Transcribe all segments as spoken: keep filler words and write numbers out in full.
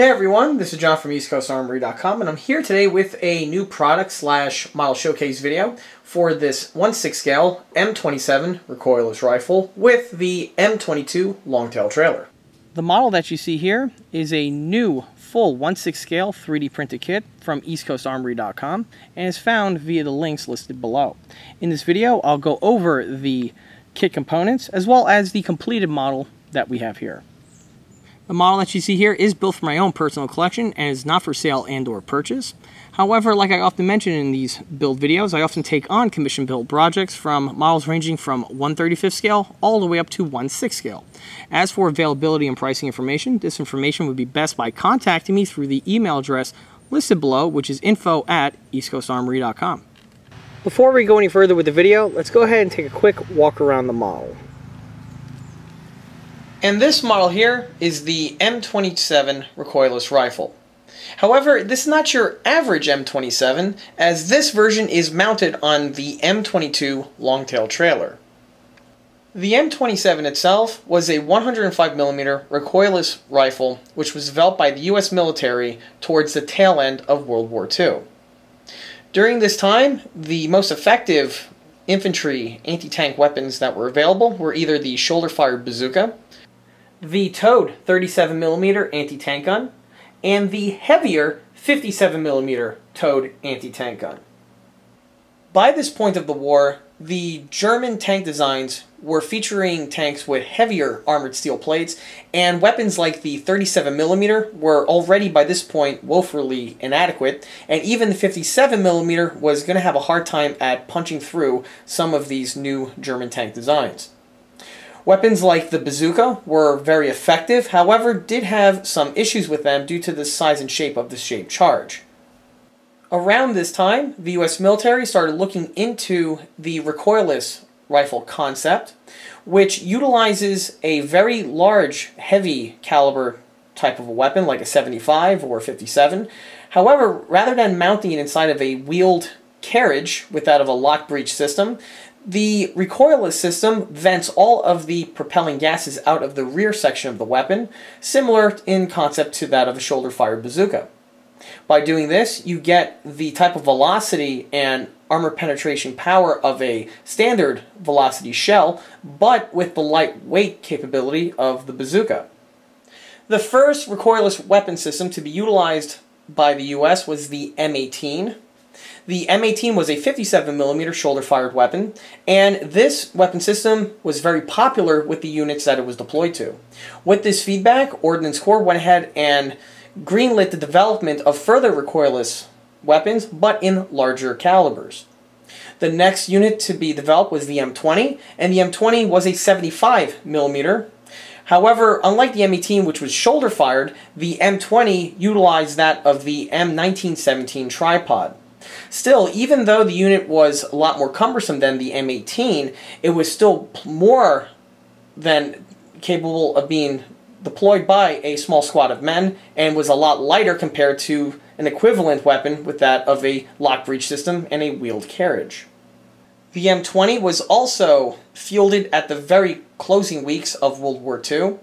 Hey everyone, this is John from East Coast Armory dot com, and I'm here today with a new product slash model showcase video for this one sixth scale M twenty-seven recoilless rifle with the M twenty-two longtail trailer. The model that you see here is a new full one sixth scale three D printed kit from East Coast Armory dot com and is found via the links listed below. In this video, I'll go over the kit components as well as the completed model that we have here. The model that you see here is built for my own personal collection and is not for sale and or purchase. However, like I often mention in these build videos, I often take on commission build projects from models ranging from one thirty-fifth scale all the way up to one sixth scale. As for availability and pricing information, this information would be best by contacting me through the email address listed below, which is info at East Coast Armory dot com. Before we go any further with the video, let's go ahead and take a quick walk around the model. And this model here is the M twenty-seven recoilless rifle. However, this is not your average M twenty-seven, as this version is mounted on the M twenty-two longtail trailer. The M twenty-seven itself was a one hundred five millimeter recoilless rifle which was developed by the U S military towards the tail end of World War Two. During this time, the most effective infantry anti-tank weapons that were available were either the shoulder-fired bazooka, the towed thirty-seven millimeter anti-tank gun, and the heavier fifty-seven millimeter towed anti-tank gun. By this point of the war, the German tank designs were featuring tanks with heavier armored steel plates, and weapons like the thirty-seven millimeter were already by this point woefully inadequate, and even the fifty-seven millimeter was going to have a hard time at punching through some of these new German tank designs. Weapons like the bazooka were very effective, however, did have some issues with them due to the size and shape of the shaped charge. Around this time, the U S military started looking into the recoilless rifle concept, which utilizes a very large, heavy caliber type of a weapon, like a seventy-five or a fifty-seven. However, rather than mounting it inside of a wheeled carriage with that of a lock breech system, the recoilless system vents all of the propelling gases out of the rear section of the weapon, similar in concept to that of a shoulder-fired bazooka. By doing this, you get the type of velocity and armor penetration power of a standard velocity shell, but with the lightweight capability of the bazooka. The first recoilless weapon system to be utilized by the U S was the M eighteen. The M eighteen was a fifty-seven millimeter shoulder-fired weapon, and this weapon system was very popular with the units that it was deployed to. With this feedback, Ordnance Corps went ahead and greenlit the development of further recoilless weapons, but in larger calibers. The next unit to be developed was the M twenty, and the M twenty was a seventy-five millimeter. However, unlike the M eighteen, which was shoulder-fired, the M twenty utilized that of the M nineteen seventeen tripod. Still, even though the unit was a lot more cumbersome than the M eighteen, it was still more than capable of being deployed by a small squad of men and was a lot lighter compared to an equivalent weapon with that of a lock breech system and a wheeled carriage. The M twenty was also fielded at the very closing weeks of World War Two.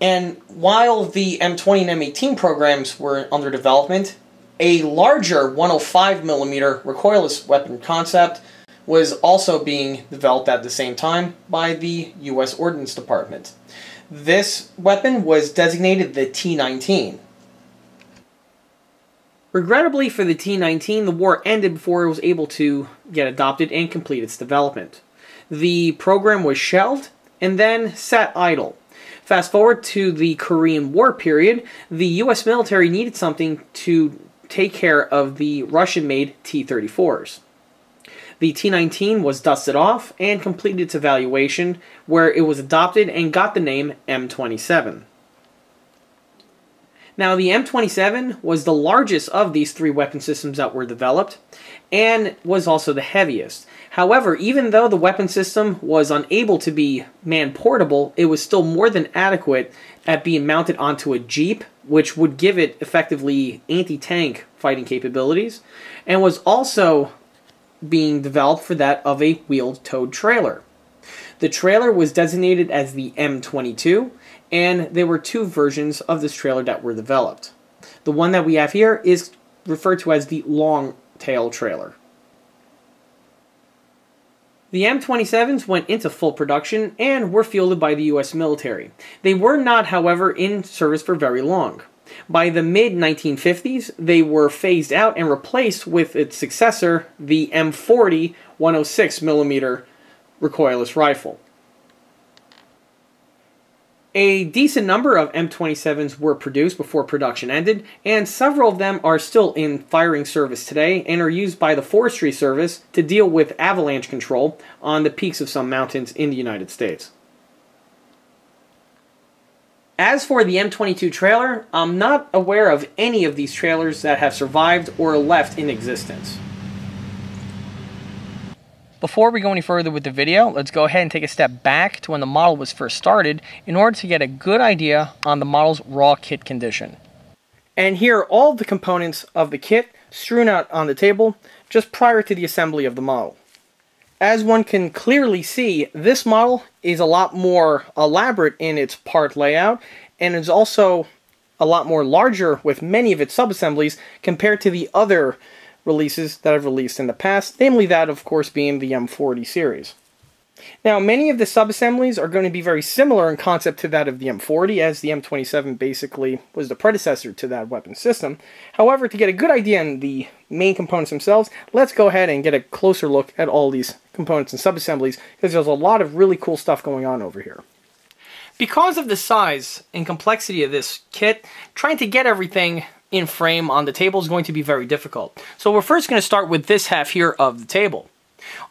And while the M twenty and M eighteen programs were under development, a larger one oh five millimeter recoilless weapon concept was also being developed at the same time by the U S Ordnance Department. This weapon was designated the T nineteen. Regrettably for the T nineteen, the war ended before it was able to get adopted and complete its development. The program was shelved and then sat idle. Fast forward to the Korean War period, the U S military needed something to take care of the Russian-made T thirty-fours. The T nineteen was dusted off and completed its evaluation, where it was adopted and got the name M twenty-seven. Now, the M twenty-seven was the largest of these three weapon systems that were developed, and was also the heaviest. However, even though the weapon system was unable to be man-portable, it was still more than adequate at being mounted onto a Jeep, which would give it effectively anti-tank fighting capabilities, and was also being developed for that of a wheeled towed trailer. The trailer was designated as the M twenty-two, and there were two versions of this trailer that were developed. The one that we have here is referred to as the long tail trailer. The M twenty-sevens went into full production and were fielded by the U S military. They were not, however, in service for very long. By the mid nineteen fifties, they were phased out and replaced with its successor, the M forty one oh six millimeter recoilless rifle. A decent number of M twenty-sevens were produced before production ended, and several of them are still in firing service today and are used by the Forestry Service to deal with avalanche control on the peaks of some mountains in the United States. As for the M twenty-two trailer, I'm not aware of any of these trailers that have survived or left in existence. Before we go any further with the video, let's go ahead and take a step back to when the model was first started in order to get a good idea on the model's raw kit condition. And here are all the components of the kit strewn out on the table just prior to the assembly of the model. As one can clearly see, this model is a lot more elaborate in its part layout and is also a lot more larger with many of its sub-assemblies compared to the other releases that I've released in the past, namely that, of course, being the M forty series. Now, many of the sub-assemblies are going to be very similar in concept to that of the M forty, as the M twenty-seven basically was the predecessor to that weapon system. However, to get a good idea on the main components themselves, let's go ahead and get a closer look at all these components and sub-assemblies, because there's a lot of really cool stuff going on over here. Because of the size and complexity of this kit, trying to get everything in frame on the table is going to be very difficult. So we're first going to start with this half here of the table.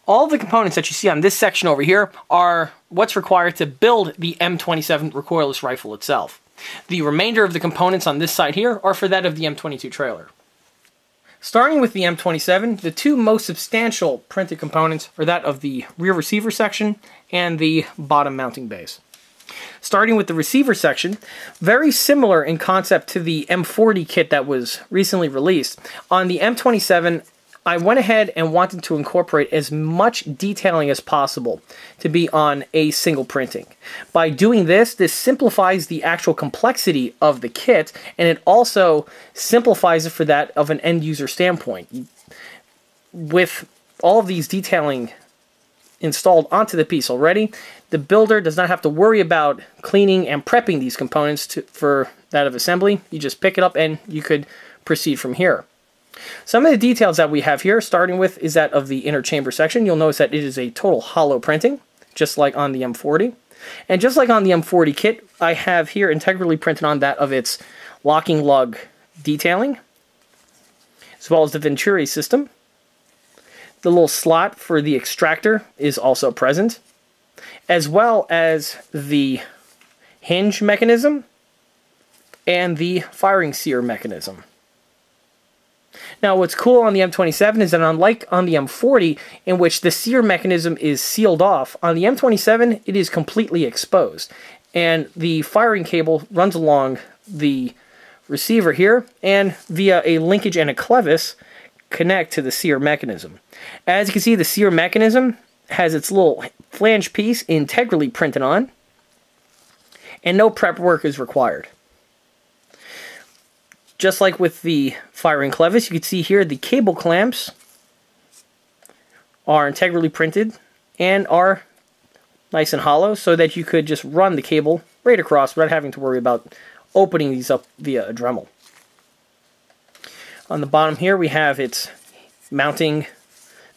All the components that you see on this section over here are what's required to build the M twenty-seven recoilless rifle itself. The remainder of the components on this side here are for that of the M twenty-two trailer. Starting with the M twenty-seven, the two most substantial printed components are that of the rear receiver section and the bottom mounting base. Starting with the receiver section, very similar in concept to the M forty kit that was recently released. On the M twenty-seven, I went ahead and wanted to incorporate as much detailing as possible to be on a single printing. By doing this, this simplifies the actual complexity of the kit, and it also simplifies it for that of an end-user standpoint. With all of these detailing installed onto the piece already, the builder does not have to worry about cleaning and prepping these components to, for that of assembly. You just pick it up and you could proceed from here. Some of the details that we have here, starting with, is that of the inner chamber section. You'll notice that it is a total hollow printing, just like on the M forty. And just like on the M forty kit, I have here integrally printed on that of its locking lug detailing, as well as the venturi system. The little slot for the extractor is also present, as well as the hinge mechanism and the firing sear mechanism. Now, what's cool on the M twenty-seven is that, unlike on the M forty, in which the sear mechanism is sealed off, on the M twenty-seven it is completely exposed, and the firing cable runs along the receiver here and via a linkage and a clevis connect to the sear mechanism. As you can see, the sear mechanism has its little flange piece integrally printed on, and no prep work is required. Just like with the firing clevis, you can see here the cable clamps are integrally printed and are nice and hollow so that you could just run the cable right across without having to worry about opening these up via a Dremel. On the bottom here we have its mounting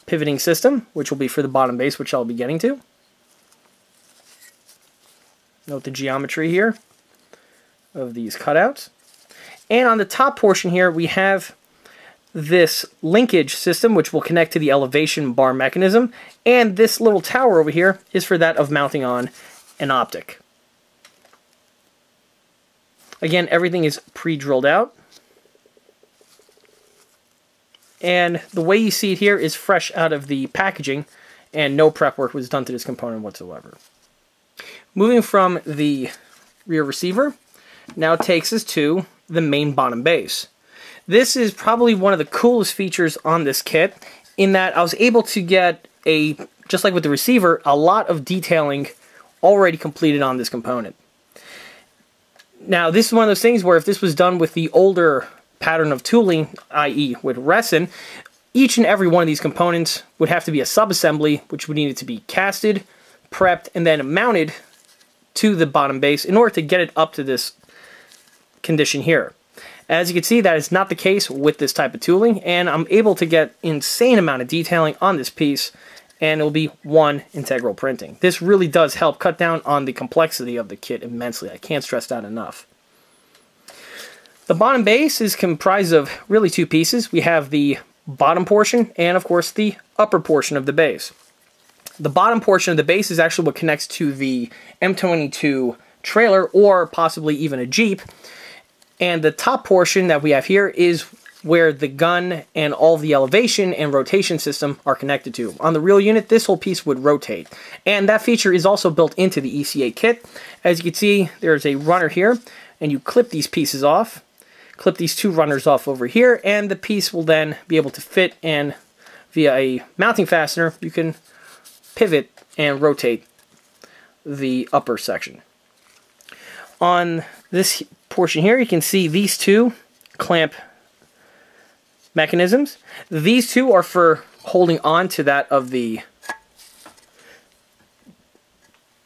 pivoting system, which will be for the bottom base, which I'll be getting to. Note the geometry here of these cutouts. And on the top portion here we have this linkage system, which will connect to the elevation bar mechanism, and this little tower over here is for that of mounting on an optic. Again, everything is pre-drilled out. And the way you see it here is fresh out of the packaging, and no prep work was done to this component whatsoever. Moving from the rear receiver, now takes us to the main bottom base. This is probably one of the coolest features on this kit, in that I was able to get a just like with the receiver, a lot of detailing already completed on this component. Now, this is one of those things where if this was done with the older pattern of tooling, that is with resin, each and every one of these components would have to be a subassembly, which would need to be casted, prepped, and then mounted to the bottom base in order to get it up to this condition here. As you can see, that is not the case with this type of tooling, and I'm able to get insane amount of detailing on this piece, and it'll be one integral printing. This really does help cut down on the complexity of the kit immensely. I can't stress that enough. The bottom base is comprised of really two pieces. We have the bottom portion and, of course, the upper portion of the base. The bottom portion of the base is actually what connects to the M twenty-two trailer or possibly even a Jeep. And the top portion that we have here is where the gun and all the elevation and rotation system are connected to. On the real unit, this whole piece would rotate. And that feature is also built into the E C A kit. As you can see, there's a runner here, and you clip these pieces off, clip these two runners off over here, and the piece will then be able to fit, and via a mounting fastener, you can pivot and rotate the upper section. On this portion here, you can see these two clamp mechanisms. These two are for holding on to that of the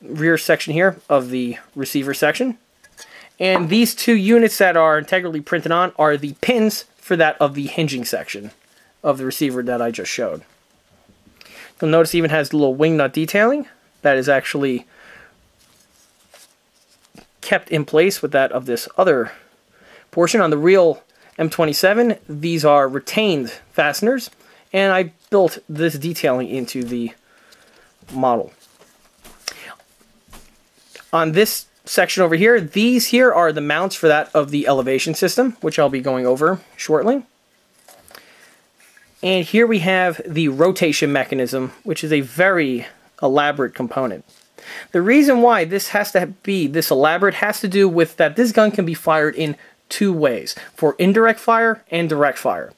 rear section here, of the receiver section. And these two units that are integrally printed on are the pins for that of the hinging section of the receiver that I just showed. You'll notice it even has the little wing nut detailing that is actually kept in place with that of this other portion. On the real M twenty-seven, these are retained fasteners, and I built this detailing into the model. On this section over here, these here are the mounts for that of the elevation system, which I'll be going over shortly. And here we have the rotation mechanism, which is a very elaborate component. The reason why this has to be this elaborate has to do with that this gun can be fired in two ways, for indirect fire and direct fire.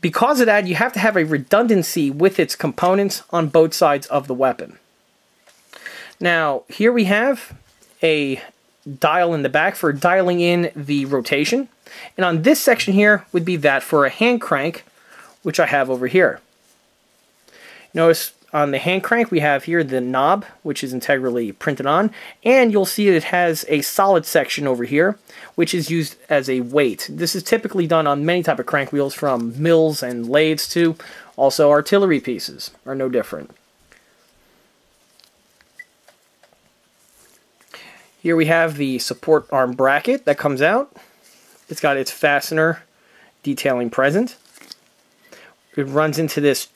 Because of that, you have to have a redundancy with its components on both sides of the weapon. Now, here we have a dial in the back for dialing in the rotation, and on this section here would be that for a hand crank, which I have over here. Notice on the hand crank we have here the knob, which is integrally printed on, and you'll see it has a solid section over here, which is used as a weight. This is typically done on many type of crank wheels, from mills and lathes to also artillery pieces are no different. Here we have the support arm bracket that comes out. It's got its fastener detailing present. It runs into this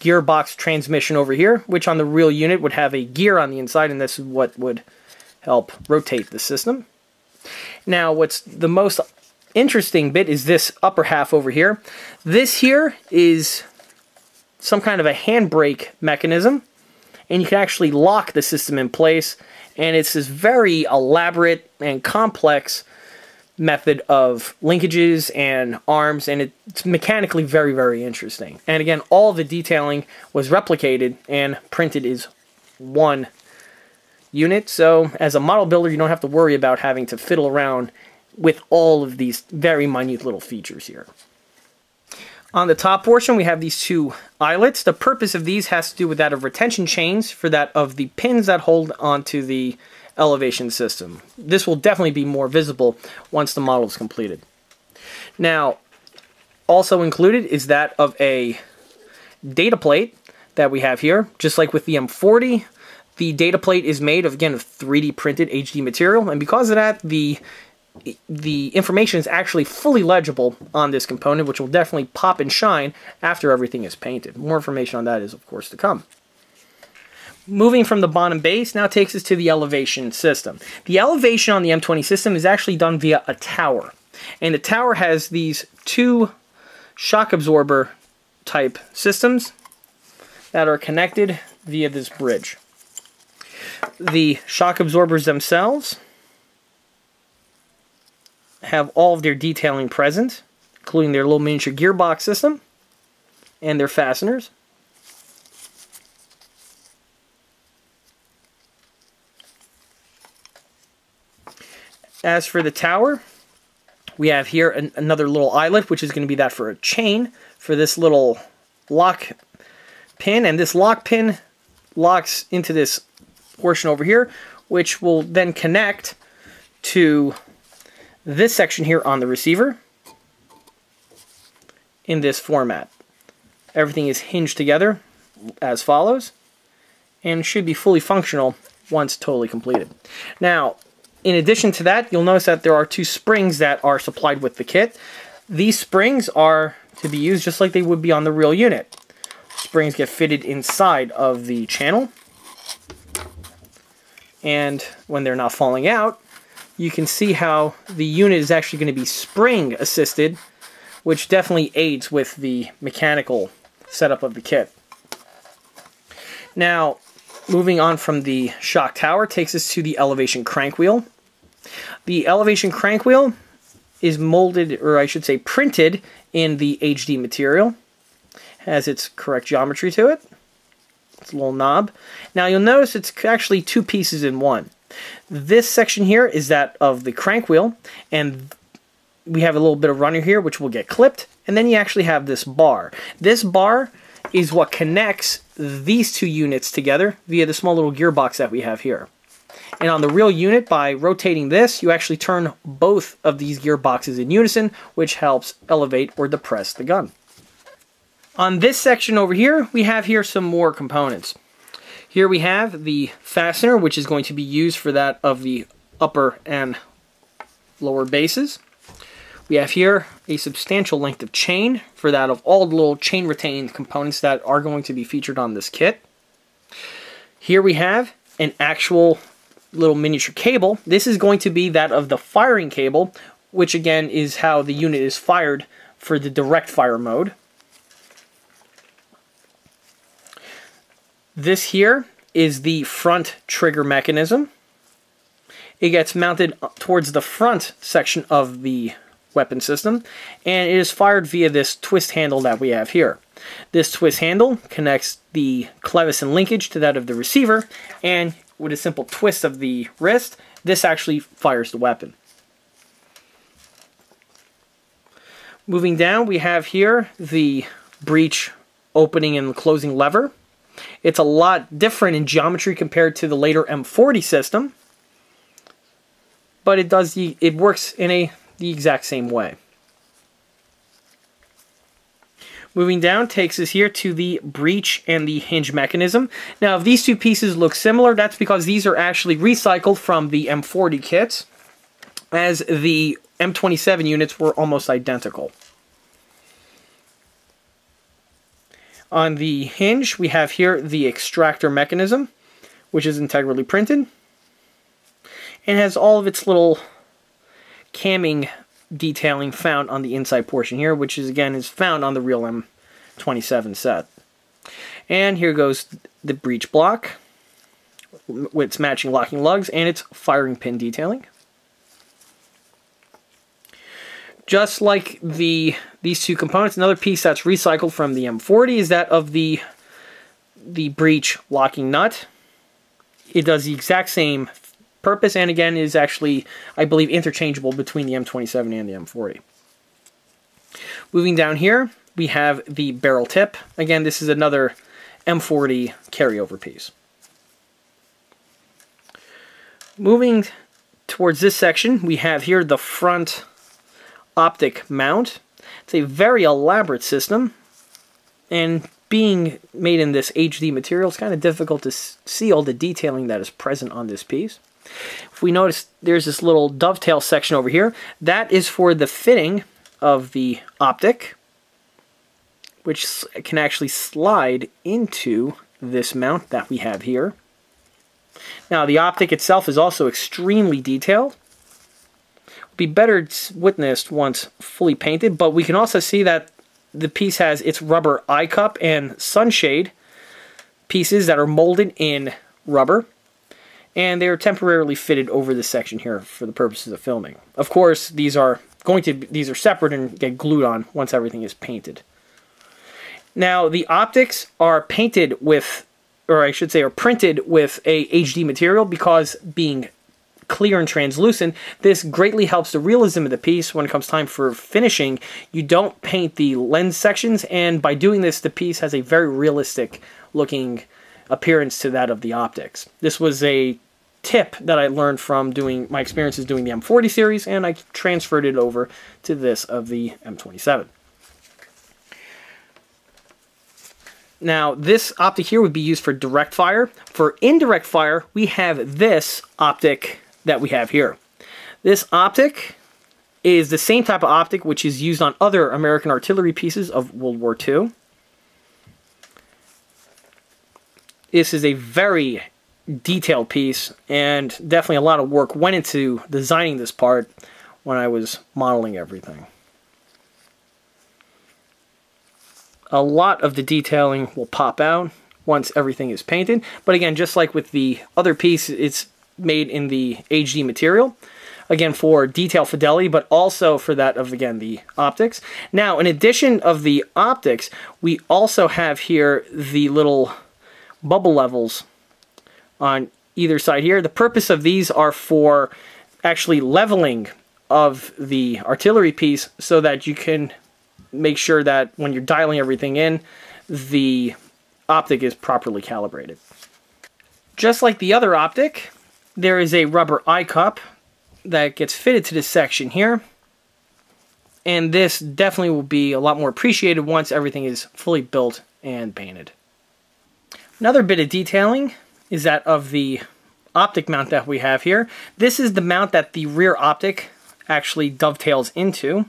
gearbox transmission over here, which on the real unit would have a gear on the inside, and this is what would help rotate the system. Now, what's the most interesting bit is this upper half over here. This here is some kind of a handbrake mechanism, and you can actually lock the system in place. And it's this very elaborate and complex method of linkages and arms, and it's mechanically very, very interesting. And again, all the detailing was replicated and printed as one unit. So as a model builder, you don't have to worry about having to fiddle around with all of these very minute little features here. On the top portion, we have these two eyelets. The purpose of these has to do with that of retention chains for that of the pins that hold onto the elevation system. This will definitely be more visible once the model is completed. Now, also included is that of a data plate that we have here. Just like with the M forty, the data plate is made of, again, of three D printed H D material, and because of that, the the information is actually fully legible on this component, which will definitely pop and shine after everything is painted. More information on that is, of course, to come. Moving from the bottom base now takes us to the elevation system. The elevation on the M twenty system is actually done via a tower, and the tower has these two shock absorber type systems that are connected via this bridge. The shock absorbers themselves have all of their detailing present, including their little miniature gearbox system and their fasteners. As for the tower, we have here an, another little eyelet, which is going to be that for a chain for this little lock pin, and this lock pin locks into this portion over here, which will then connect to this section here on the receiver in this format. Everything is hinged together as follows and should be fully functional once totally completed. Now, in addition to that, you'll notice that there are two springs that are supplied with the kit. These springs are to be used just like they would be on the real unit. Springs get fitted inside of the channel, and when they're not falling out, you can see how the unit is actually going to be spring assisted, which definitely aids with the mechanical setup of the kit. Now, moving on from the shock tower takes us to the elevation crank wheel. The elevation crank wheel is molded, or I should say printed, in the H D material. Has its correct geometry to it. It's a little knob. Now you'll notice it's actually two pieces in one. This section here is that of the crank wheel, and we have a little bit of runner here which will get clipped, and then you actually have this bar. This bar is what connects these two units together via the small little gearbox that we have here. And on the real unit, by rotating this, you actually turn both of these gearboxes in unison, which helps elevate or depress the gun. On this section over here, we have here some more components. Here we have the fastener, which is going to be used for that of the upper and lower bases. We have here a substantial length of chain for that of all the little chain retained components that are going to be featured on this kit. Here we have an actual little miniature cable. This is going to be that of the firing cable, which again is how the unit is fired for the direct fire mode. This here is the front trigger mechanism. It gets mounted towards the front section of the weapon system, and it is fired via this twist handle that we have here. This twist handle connects the clavicin linkage to that of the receiver, and with a simple twist of the wrist, this actually fires the weapon. Moving down, we have here the breech opening and closing lever. It's a lot different in geometry compared to the later M forty system, but it does the, it works in a the exact same way. Moving down takes us here to the breech and the hinge mechanism. Now, if these two pieces look similar, that's because these are actually recycled from the M forty kits, as the M twenty-seven units were almost identical. On the hinge, we have here the extractor mechanism, which is integrally printed and has all of its little camming detailing found on the inside portion here, which is again is found on the real M twenty-seven set. And here goes the breech block with its matching locking lugs and its firing pin detailing. Just like the these two components, another piece that's recycled from the M forty is that of the the breech locking nut. It does the exact same purpose, and again is actually, I believe, interchangeable between the M twenty-seven and the M forty. Moving down here, we have the barrel tip. Again, this is another M forty carryover piece. Moving towards this section, we have here the front optic mount. It's a very elaborate system, and being made in this H D material, it's kind of difficult to see all the detailing that is present on this piece. If we notice, there's this little dovetail section over here. That is for the fitting of the optic, which can actually slide into this mount that we have here. Now, the optic itself is also extremely detailed. It'll be better witnessed once fully painted, but we can also see that the piece has its rubber eye cup and sunshade pieces that are molded in rubber, and they are temporarily fitted over this section here for the purposes of filming. Of course, these are going to be, these are separate and get glued on once everything is painted. Now, the optics are painted with, or I should say, are printed with a H D material because being clear and translucent. This greatly helps the realism of the piece. When it comes time for finishing, you don't paint the lens sections, and by doing this, the piece has a very realistic looking appearance to that of the optics. This was a tip that I learned from doing my experiences doing the M forty series, and I transferred it over to this of the M twenty-seven. Now, this optic here would be used for direct fire. For indirect fire, we have this optic that we have here. This optic is the same type of optic which is used on other American artillery pieces of World War Two. This is a very detailed piece, and definitely a lot of work went into designing this part when I was modeling everything. A lot of the detailing will pop out once everything is painted. But again, just like with the other piece, it's made in the H D material. Again, for detail fidelity, but also for that of, again, the optics. Now, in addition of the optics, we also have here the little bubble levels on either side here. The purpose of these are for actually leveling of the artillery piece so that you can make sure that when you're dialing everything in, the optic is properly calibrated. Just like the other optic, there is a rubber eye cup that gets fitted to this section here, and this definitely will be a lot more appreciated once everything is fully built and painted. Another bit of detailing is that of the optic mount that we have here. This is the mount that the rear optic actually dovetails into.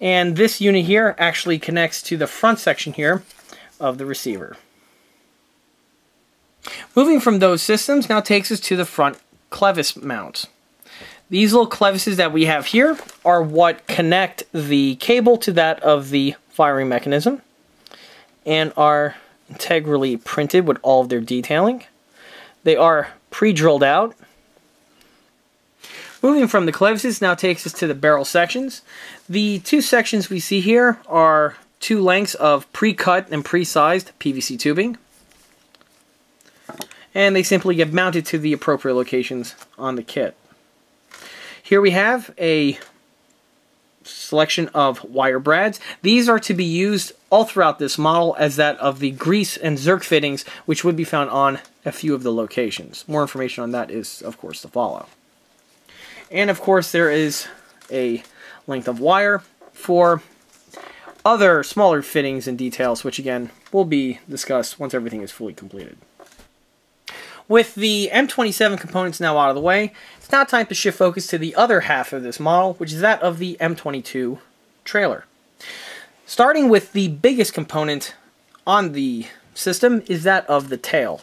And this unit here actually connects to the front section here of the receiver. Moving from those systems now takes us to the front clevis mount. These little clevises that we have here are what connect the cable to that of the firing mechanism and are integrally printed with all of their detailing. They are pre-drilled out. Moving from the clevises now takes us to the barrel sections. The two sections we see here are two lengths of pre-cut and pre-sized P V C tubing, and they simply get mounted to the appropriate locations on the kit. Here we have a selection of wire brads. These are to be used all throughout this model as that of the grease and zerk fittings, which would be found on a few of the locations. More information on that is, of course, to follow. And of course, there is a length of wire for other smaller fittings and details, which again will be discussed once everything is fully completed. With the M twenty-seven components now out of the way, it's now time to shift focus to the other half of this model, which is that of the M twenty-two trailer. Starting with the biggest component on the system is that of the tail.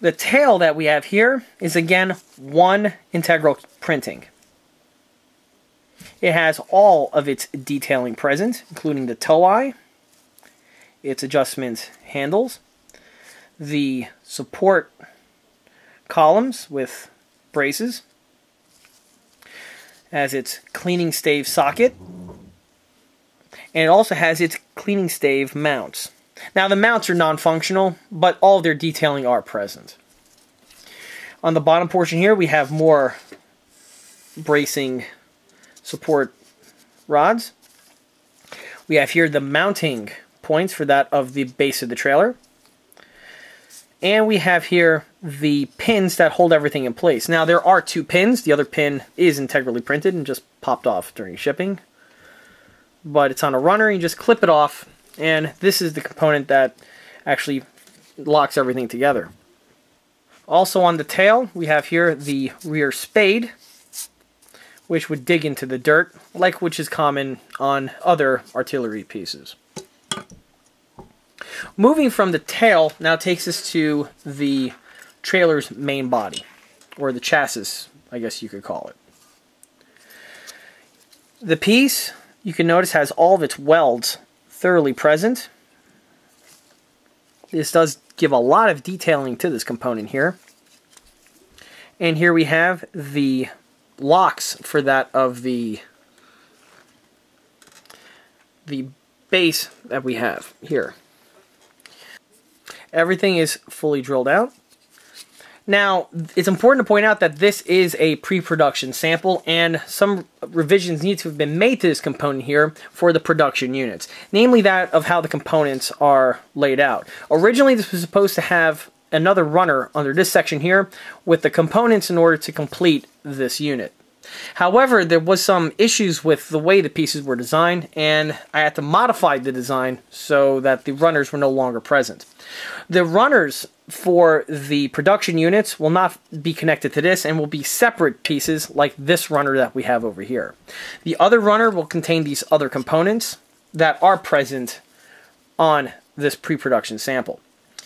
The tail that we have here is, again, one integral printing. It has all of its detailing present, including the tow eye, its adjustment handles, the support columns with braces, has its cleaning stave socket, and it also has its cleaning stave mounts. Now, the mounts are non-functional, but all of their detailing are present. On the bottom portion here, we have more bracing support rods. We have here the mounting points for that of the base of the trailer. And we have here the pins that hold everything in place. Now, there are two pins. The other pin is integrally printed and just popped off during shipping. But it's on a runner. You just clip it off. And this is the component that actually locks everything together. Also on the tail, we have here the rear spade, which would dig into the dirt, like which is common on other artillery pieces. Moving from the tail now takes us to the trailer's main body, or the chassis, I guess you could call it. The piece, you can notice, has all of its welds thoroughly present. This does give a lot of detailing to this component here. And here we have the locks for that of the the base that we have here. Everything is fully drilled out. Now, it's important to point out that this is a pre-production sample, and some revisions need to have been made to this component here for the production units, namely that of how the components are laid out. Originally, this was supposed to have another runner under this section here with the components in order to complete this unit. However, there was some issues with the way the pieces were designed, and I had to modify the design so that the runners were no longer present. The runners for the production units will not be connected to this and will be separate pieces like this runner that we have over here. The other runner will contain these other components that are present on this pre-production sample.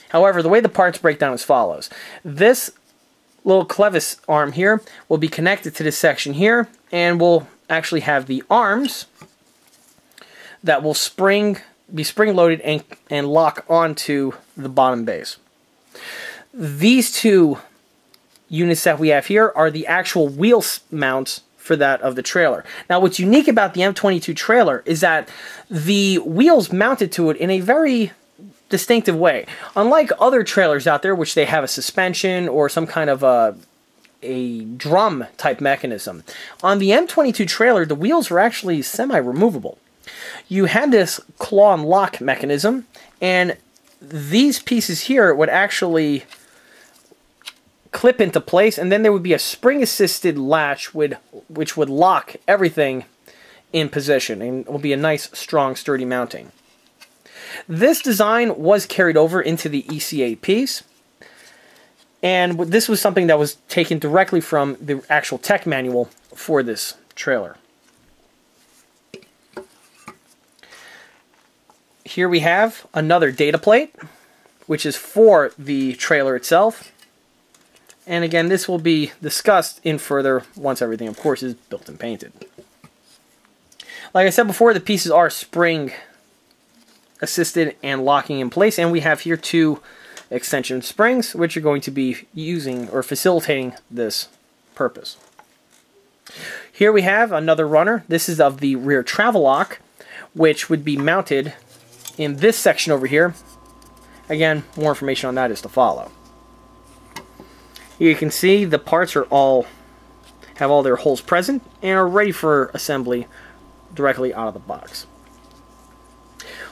However, the way the parts break down is as follows. This little clevis arm here will be connected to this section here, and we'll actually have the arms that will spring be spring loaded and, and lock onto the bottom base. These two units that we have here are the actual wheel mounts for that of the trailer. Now, what's unique about the M twenty-two trailer is that the wheels mounted to it in a very distinctive way. Unlike other trailers out there, which they have a suspension or some kind of a, a drum type mechanism, on the M twenty-two trailer, the wheels were actually semi-removable. You had this claw and lock mechanism, and these pieces here would actually clip into place, and then there would be a spring-assisted latch would, which would lock everything in position, and it would be a nice, strong, sturdy mounting. This design was carried over into the E C A piece, and this was something that was taken directly from the actual tech manual for this trailer. Here we have another data plate, which is for the trailer itself. And again, this will be discussed in further once everything, of course, is built and painted. Like I said before, the pieces are spring assisted and locking in place, and we have here two extension springs which are going to be using or facilitating this purpose. Here we have another runner. This is of the rear travel lock, which would be mounted in this section over here. Again, more information on that is to follow. You can see the parts are all have all their holes present and are ready for assembly directly out of the box.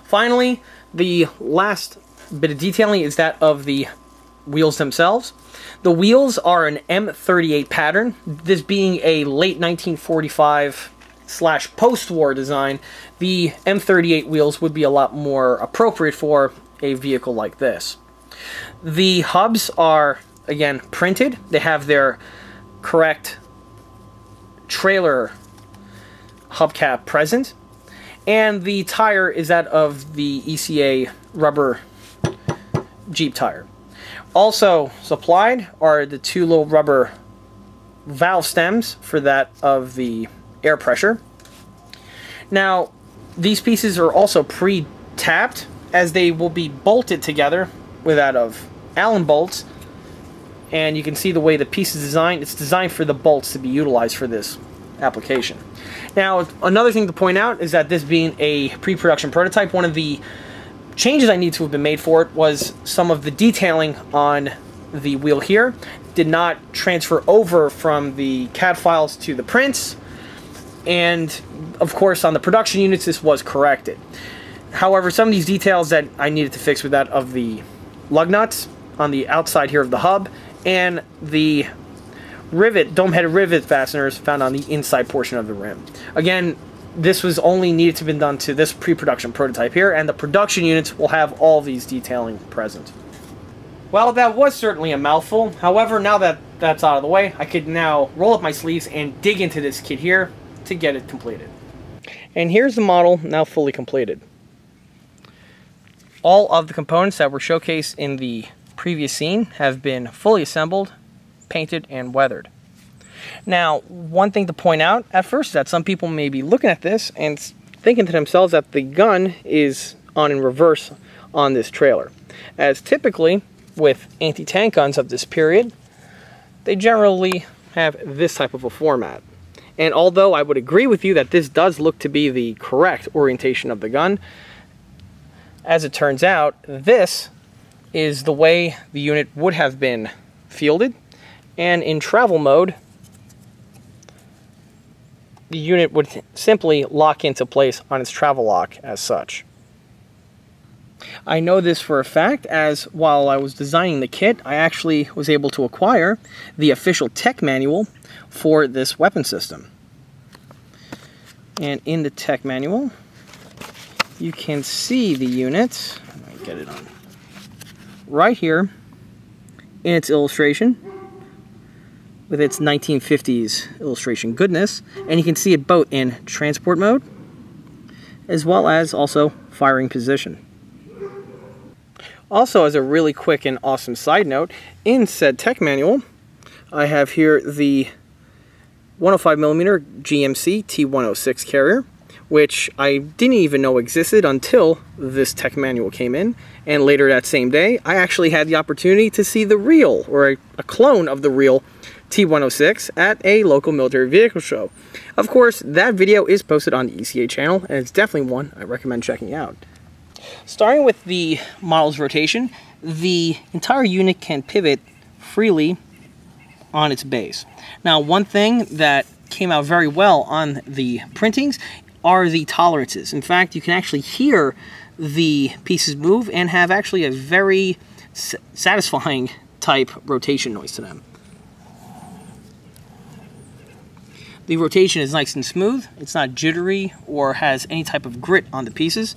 Finally, the last bit of detailing is that of the wheels themselves. The wheels are an M thirty-eight pattern, this being a late nineteen forty-five slash post-war design. The M thirty-eight wheels would be a lot more appropriate for a vehicle like this. The hubs are, again, printed. They have their correct trailer hubcap present. And the tire is that of the E C A rubber Jeep tire. Also supplied are the two little rubber valve stems for that of the air pressure. Now, these pieces are also pre-tapped, as they will be bolted together with that of Allen bolts. And you can see the way the piece is designed. It's designed for the bolts to be utilized for this application. Now, another thing to point out is that this being a pre-production prototype, one of the changes I need to have been made for it was some of the detailing on the wheel here did not transfer over from the C A D files to the prints, and of course on the production units this was corrected. However, some of these details that I needed to fix with that of the lug nuts on the outside here of the hub and the rivet, dome-headed rivet fasteners found on the inside portion of the rim. Again, this was only needed to have been done to this pre-production prototype here, and the production units will have all these detailing present. Well, that was certainly a mouthful. However, now that that's out of the way, I could now roll up my sleeves and dig into this kit here to get it completed. And here's the model now fully completed. All of the components that were showcased in the previous scene have been fully assembled, painted, and weathered. Now, one thing to point out at first is that some people may be looking at this and thinking to themselves that the gun is on in reverse on this trailer. As typically with anti-tank guns of this period, they generally have this type of a format. And although I would agree with you that this does look to be the correct orientation of the gun, as it turns out, this is the way the unit would have been fielded, and in travel mode, the unit would simply lock into place on its travel lock as such. I know this for a fact, as while I was designing the kit, I actually was able to acquire the official tech manual for this weapon system. And in the tech manual, you can see the unit, I'll get it on, right here in its illustration, with its nineteen fifties illustration goodness, and you can see it both in transport mode, as well as also firing position. Also, as a really quick and awesome side note, in said tech manual, I have here the one oh five millimeter G M C T one oh six carrier, which I didn't even know existed until this tech manual came in, and later that same day, I actually had the opportunity to see the real, or a, a clone of the real, T one oh six at a local military vehicle show. Of course, that video is posted on the E C A channel, and it's definitely one I recommend checking out. Starting with the model's rotation, the entire unit can pivot freely on its base. Now, one thing that came out very well on the printings are the tolerances. In fact, you can actually hear the pieces move and have actually a very satisfying type rotation noise to them. The rotation is nice and smooth. It's not jittery or has any type of grit on the pieces,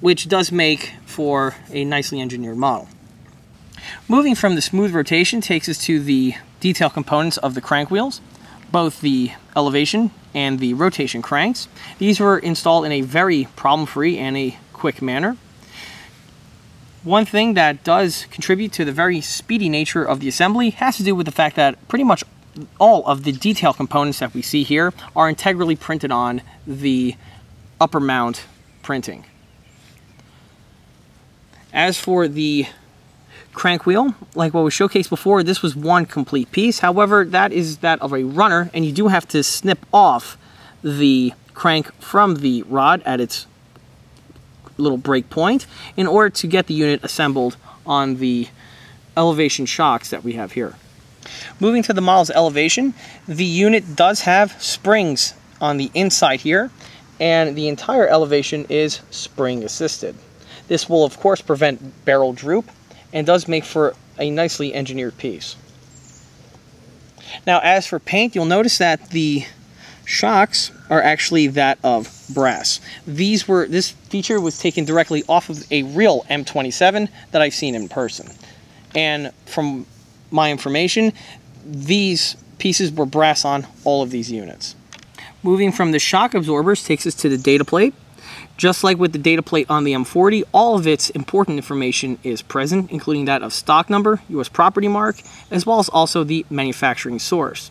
which does make for a nicely engineered model. Moving from the smooth rotation takes us to the detail components of the crank wheels, both the elevation and the rotation cranks. These were installed in a very problem-free and a quick manner. One thing that does contribute to the very speedy nature of the assembly has to do with the fact that pretty much all of the detail components that we see here are integrally printed on the upper mount printing. As for the crank wheel, like what was showcased before, this was one complete piece. However, that is that of a runner, and you do have to snip off the crank from the rod at its little break point in order to get the unit assembled on the elevation shocks that we have here. Moving to the model's elevation, the unit does have springs on the inside here, and the entire elevation is spring assisted. This will, of course, prevent barrel droop and does make for a nicely engineered piece. Now, as for paint, you'll notice that the shocks are actually that of brass. These were, this feature was taken directly off of a real M twenty-seven that I've seen in person. And from my information, these pieces were brass on all of these units. Moving from the shock absorbers takes us to the data plate. Just like with the data plate on the M forty, all of its important information is present, including that of stock number, U S property mark, as well as also the manufacturing source.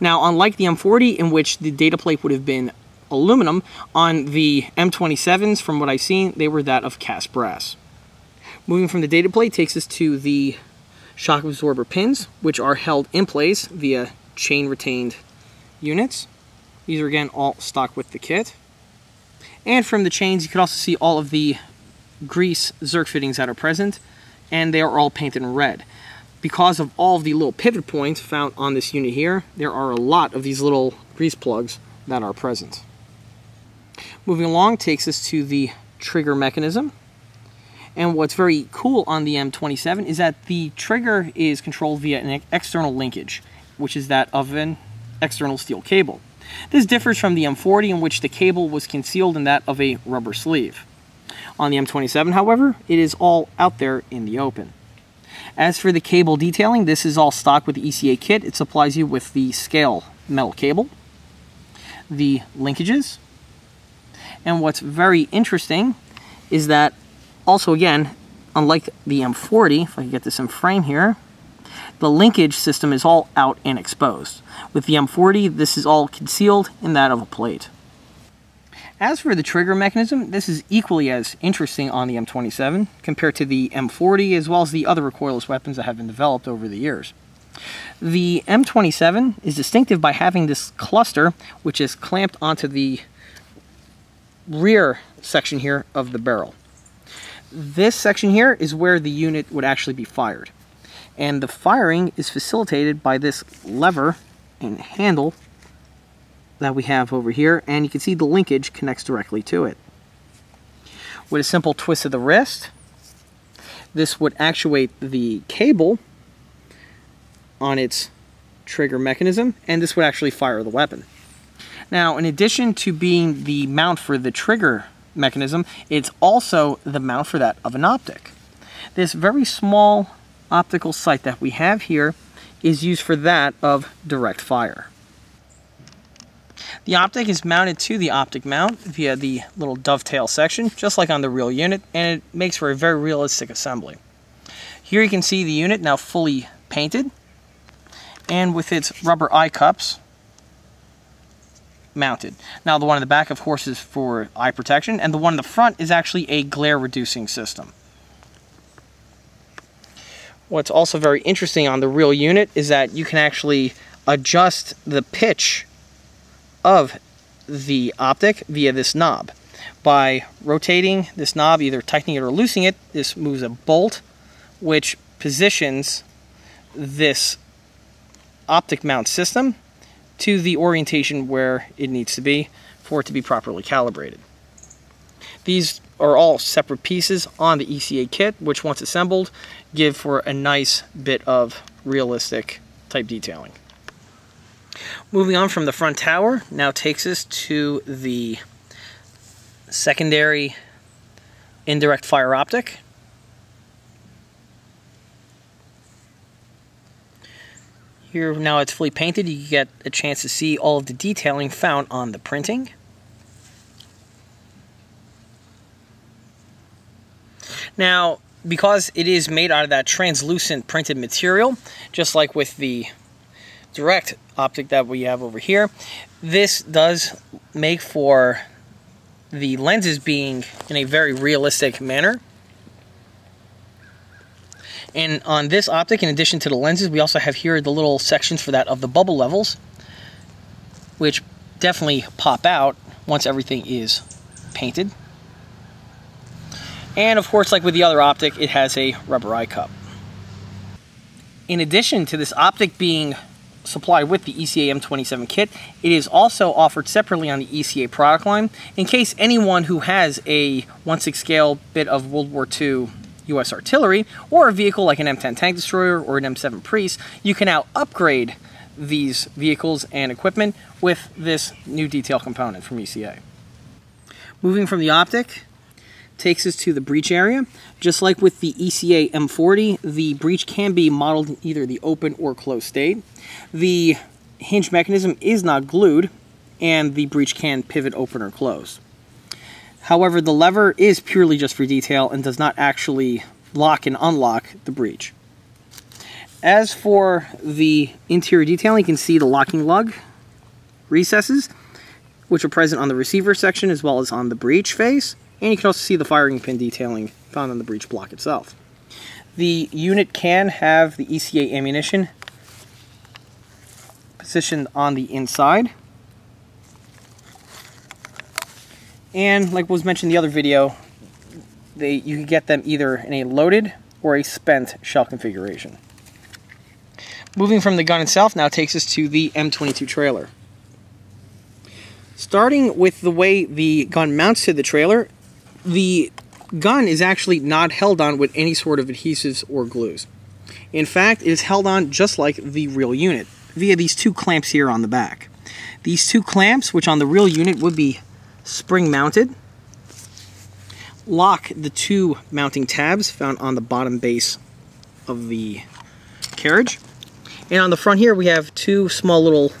Now, unlike the M forty, in which the data plate would have been aluminum, on the M twenty-sevens, from what I've seen, they were that of cast brass. Moving from the data plate takes us to the shock absorber pins, which are held in place via chain-retained units. These are, again, all stock with the kit. And from the chains, you can also see all of the grease zerk fittings that are present, and they are all painted in red. Because of all of the little pivot points found on this unit here, there are a lot of these little grease plugs that are present. Moving along takes us to the trigger mechanism. And what's very cool on the M twenty-seven is that the trigger is controlled via an external linkage, which is that of an external steel cable. This differs from the M forty, in which the cable was concealed in that of a rubber sleeve. On the M twenty-seven, however, it is all out there in the open. As for the cable detailing, this is all stock with the E C A kit. It supplies you with the scale metal cable, the linkages, and what's very interesting is that also, again, unlike the M forty, if I can get this in frame here, the linkage system is all out and exposed. With the M forty, this is all concealed in that of a plate. As for the trigger mechanism, this is equally as interesting on the M twenty-seven compared to the M forty, as well as the other recoilless weapons that have been developed over the years. The M twenty-seven is distinctive by having this cluster, which is clamped onto the rear section here of the barrel. this section here is where the unit would actually be fired. And the firing is facilitated by this lever and handle that we have over here, and you can see the linkage connects directly to it. With a simple twist of the wrist, this would actuate the cable on its trigger mechanism, and this would actually fire the weapon. Now, in addition to being the mount for the trigger mechanism, it's also the mount for that of an optic. This very small optical sight that we have here is used for that of direct fire. The optic is mounted to the optic mount via the little dovetail section, just like on the real unit, and it makes for a very realistic assembly. Here you can see the unit now fully painted, and with its rubber eye cups mounted. Now the one in the back, of course, is for eye protection, and the one in the front is actually a glare reducing system. What's also very interesting on the real unit is that you can actually adjust the pitch of the optic via this knob. By rotating this knob, either tightening it or loosening it, this moves a bolt which positions this optic mount system to the orientation where it needs to be for it to be properly calibrated. These are all separate pieces on the E C A kit, which once assembled give for a nice bit of realistic type detailing. Moving on from the front tower now takes us to the secondary indirect fire optic. Here now it's fully painted, you get a chance to see all of the detailing found on the printing. Now, because it is made out of that translucent printed material, just like with the direct optic that we have over here, this does make for the lenses being in a very realistic manner. And on this optic, in addition to the lenses, we also have here the little sections for that of the bubble levels, which definitely pop out once everything is painted. And of course, like with the other optic, it has a rubber eye cup. In addition to this optic being supplied with the E C A M twenty-seven kit, it is also offered separately on the E C A product line in case anyone who has a one sixth scale bit of World War Two U S artillery, or a vehicle like an M ten tank destroyer or an M seven Priest. You can now upgrade these vehicles and equipment with this new detail component from E C A. Moving from the optic takes us to the breech area. Just like with the E C A M forty, the breech can be modeled in either the open or closed state. The hinge mechanism is not glued, and the breech can pivot open or closed. However, the lever is purely just for detail and does not actually lock and unlock the breech. As for the interior detailing, you can see the locking lug recesses, which are present on the receiver section as well as on the breech face. And you can also see the firing pin detailing found on the breech block itself. The unit can have the E C A ammunition positioned on the inside. And like was mentioned in the other video, they, you can get them either in a loaded or a spent shell configuration. Moving from the gun itself now takes us to the M twenty-two trailer. Starting with the way the gun mounts to the trailer, the gun is actually not held on with any sort of adhesives or glues. In fact, it is held on just like the real unit, via these two clamps here on the back. These two clamps, which on the real unit would be spring-mounted, lock the two mounting tabs found on the bottom base of the carriage. And on the front here, we have two small little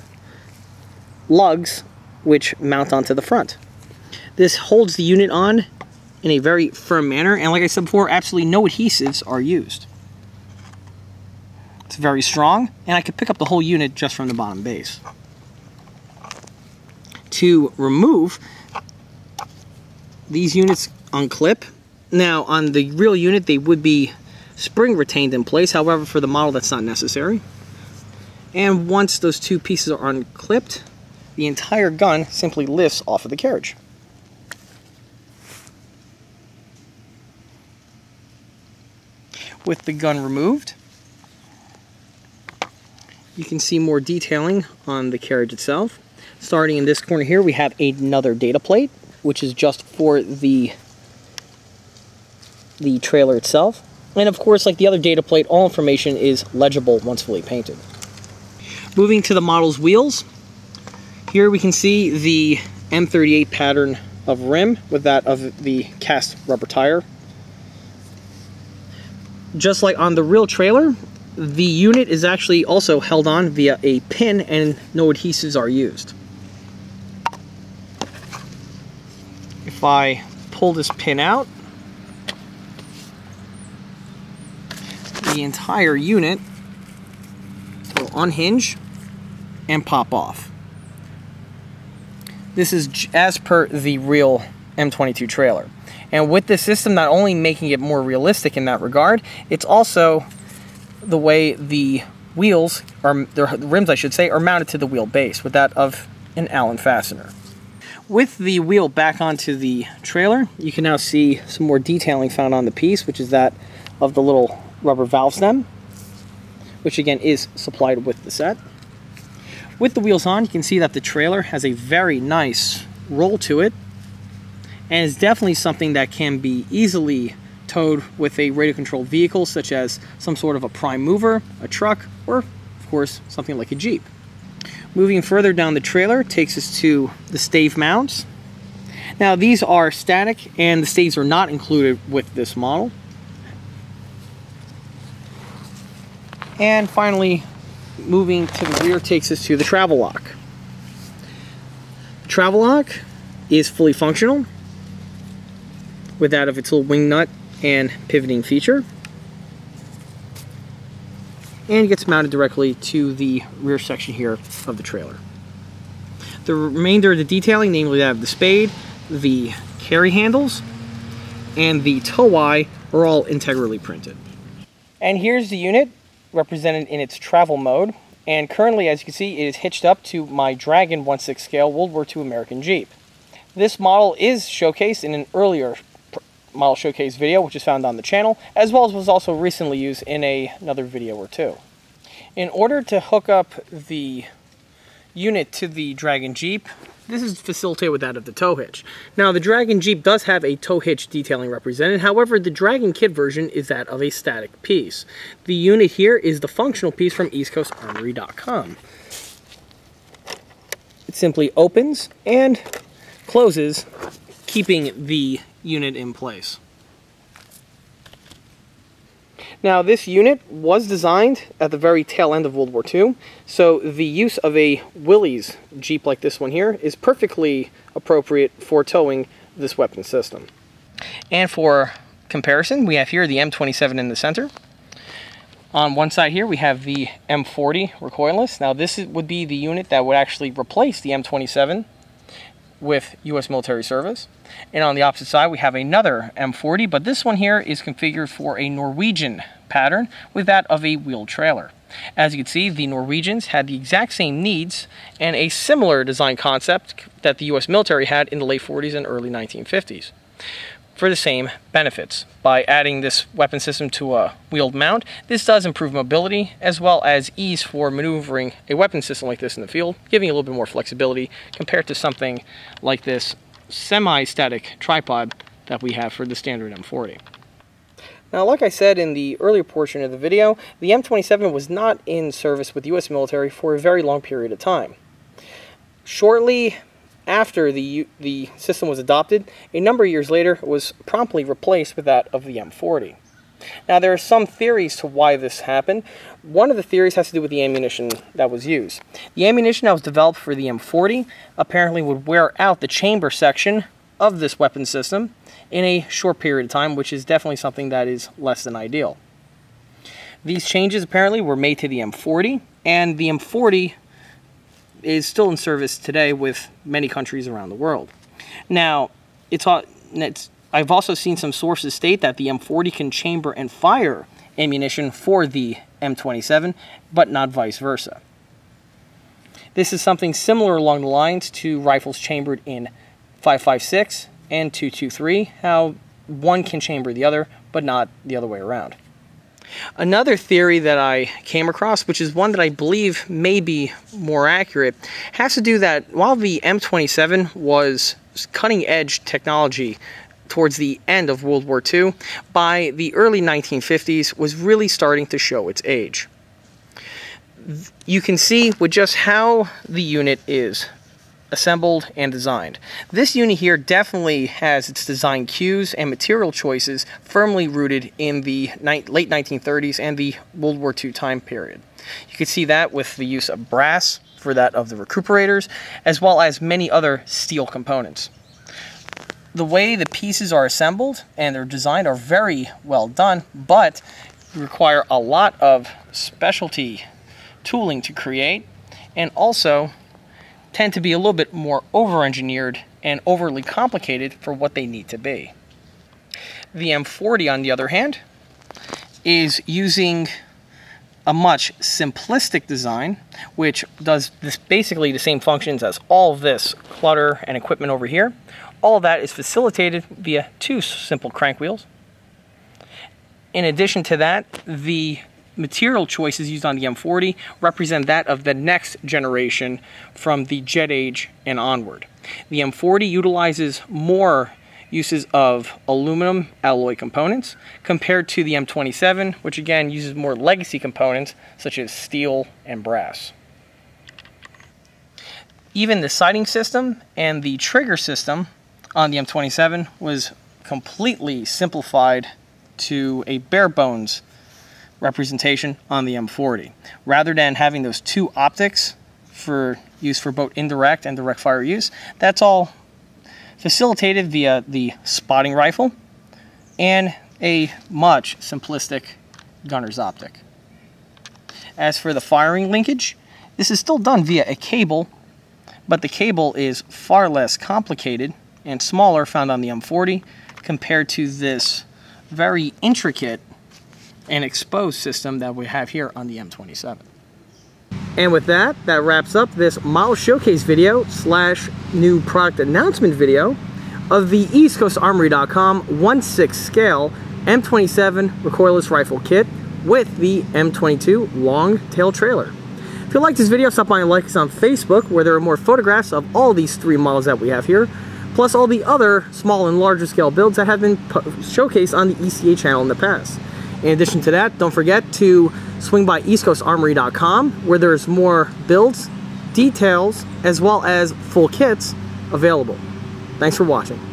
lugs which mount onto the front. This holds the unit on in a very firm manner, and like I said before, absolutely no adhesives are used. It's very strong, and I could pick up the whole unit just from the bottom base. To remove, these units unclip. Now, on the real unit, they would be spring retained in place. However, for the model, that's not necessary. And once those two pieces are unclipped, the entire gun simply lifts off of the carriage. with the gun removed. You can see more detailing on the carriage itself. Starting in this corner here, we have another data plate, which is just for the, the trailer itself. And of course, like the other data plate, all information is legible once fully painted. Moving to the model's wheels, here we can see the M thirty-eight pattern of rim with that of the cast rubber tire. Just like on the real trailer, the unit is actually also held on via a pin and no adhesives are used. If I pull this pin out, the entire unit will unhinge and pop off. This is as per the real M twenty-two trailer. And with this system, not only making it more realistic in that regard, it's also the way the wheels, or the rims I should say, are mounted to the wheel base with that of an Allen fastener. With the wheel back onto the trailer, you can now see some more detailing found on the piece, which is that of the little rubber valve stem, which again is supplied with the set. With the wheels on, you can see that the trailer has a very nice roll to it, and is definitely something that can be easily towed with a radio-controlled vehicle, such as some sort of a prime mover, a truck, or of course something like a Jeep. Moving further down the trailer takes us to the stave mounts. Now these are static and the staves are not included with this model. And finally, moving to the rear takes us to the travel lock. The travel lock is fully functional with that of its little wing nut and pivoting feature. And it gets mounted directly to the rear section here of the trailer. The remainder of the detailing, namely that of the spade, the carry handles, and the tow eye, are all integrally printed. And here's the unit represented in its travel mode, and currently, as you can see, it is hitched up to my Dragon one sixth scale World War Two American Jeep. This model is showcased in an earlier model showcase video, which is found on the channel, as well as was also recently used in a, another video or two. In order to hook up the unit to the Dragon Jeep, this is facilitated with that of the tow hitch. Now the Dragon Jeep does have a tow hitch detailing represented, however the Dragon Kit version is that of a static piece. The unit here is the functional piece from East Coast Armory dot com. It simply opens and closes, keeping the unit in place. Now this unit was designed at the very tail end of World War Two, so the use of a Willys Jeep like this one here is perfectly appropriate for towing this weapon system. And for comparison, we have here the M twenty-seven in the center. On one side here we have the M forty recoilless. Now this would be the unit that would actually replace the M twenty-seven with U S military service. And on the opposite side we have another M forty, but this one here is configured for a Norwegian pattern with that of a wheeled trailer. As you can see, the Norwegians had the exact same needs and a similar design concept that the U S military had in the late forties and early nineteen fifties for the same benefits. By adding this weapon system to a wheeled mount, this does improve mobility as well as ease for maneuvering a weapon system like this in the field, giving a little bit more flexibility compared to something like this semi-static tripod that we have for the standard M forty. Now, like I said in the earlier portion of the video, the M twenty-seven was not in service with the U S military for a very long period of time. Shortly after the, the system was adopted, a number of years later, it was promptly replaced with that of the M forty. Now, there are some theories to why this happened. One of the theories has to do with the ammunition that was used. The ammunition that was developed for the M forty apparently would wear out the chamber section of this weapon system in a short period of time, which is definitely something that is less than ideal. These changes apparently were made to the M forty, and the M forty is still in service today with many countries around the world. Now, it's, it's, I've also seen some sources state that the M forty can chamber and fire ammunition for the M twenty-seven, but not vice versa. This is something similar along the lines to rifles chambered in five five six and two two three, how one can chamber the other, but not the other way around. Another theory that I came across, which is one that I believe may be more accurate, has to do that while the M twenty-seven was cutting-edge technology towards the end of World War Two, by the early nineteen fifties was really starting to show its age. You can see with just how the unit is assembled and designed. This unit here definitely has its design cues and material choices firmly rooted in the late nineteen thirties and the World War Two time period. You can see that with the use of brass for that of the recuperators, as well as many other steel components. The way the pieces are assembled and they're designed are very well done, but require a lot of specialty tooling to create, and also tend to be a little bit more over-engineered and overly complicated for what they need to be. The M forty, on the other hand, is using a much simplistic design, which does this basically the same functions as all this clutter and equipment over here. All of that is facilitated via two simple crank wheels. In addition to that, the material choices used on the M forty represent that of the next generation from the jet age and onward. The M forty utilizes more uses of aluminum alloy components compared to the M twenty-seven, which again uses more legacy components such as steel and brass. Even the sighting system and the trigger system on the M twenty-seven was completely simplified to a bare bones representation on the M forty. Rather than having those two optics for use for both indirect and direct fire use, that's all facilitated via the spotting rifle and a much simplistic gunner's optic. As for the firing linkage, this is still done via a cable, but the cable is far less complicated and smaller found on the M forty compared to this very intricate and exposed system that we have here on the M twenty-seven. And with that, that wraps up this model showcase video slash new product announcement video of the East Coast Armory dot com one sixth scale M twenty-seven recoilless rifle kit with the M twenty-two long tail trailer. If you like this video, stop by and like us on Facebook, where there are more photographs of all these three models that we have here, plus all the other small and larger scale builds that have been showcased on the E C A channel in the past. In addition to that, don't forget to swing by East Coast Armory dot com, where there's more builds, details, as well as full kits available. Thanks for watching.